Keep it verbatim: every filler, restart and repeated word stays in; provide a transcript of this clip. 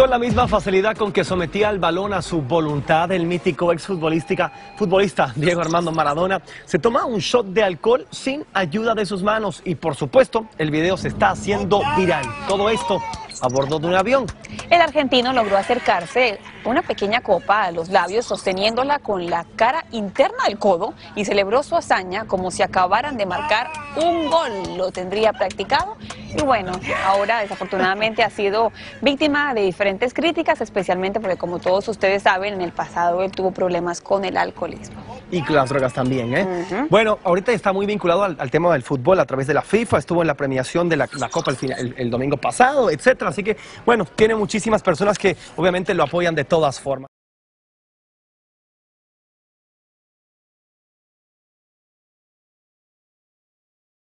Con la misma facilidad con que sometía el balón a su voluntad, el mítico exfutbolista futbolista Diego Armando Maradona se toma un shot de alcohol sin ayuda de sus manos y, por supuesto, el video se está haciendo viral. Todo esto a bordo de un avión. El argentino logró acercarse una pequeña copa a los labios sosteniéndola con la cara interna del codo y celebró su hazaña como si acabaran de marcar un gol. Lo tendría practicado y bueno, ahora desafortunadamente ha sido víctima de diferentes críticas, especialmente porque, como todos ustedes saben, en el pasado él tuvo problemas con el alcoholismo. Y con las drogas también, ¿eh? Uh-huh. Bueno, ahorita está muy vinculado al, al tema del fútbol a través de la FIFA, estuvo en la premiación de la, la Copa el, final, el, el domingo pasado, etcétera. Así que, bueno, tiene muchísimas personas que obviamente lo apoyan de todas formas.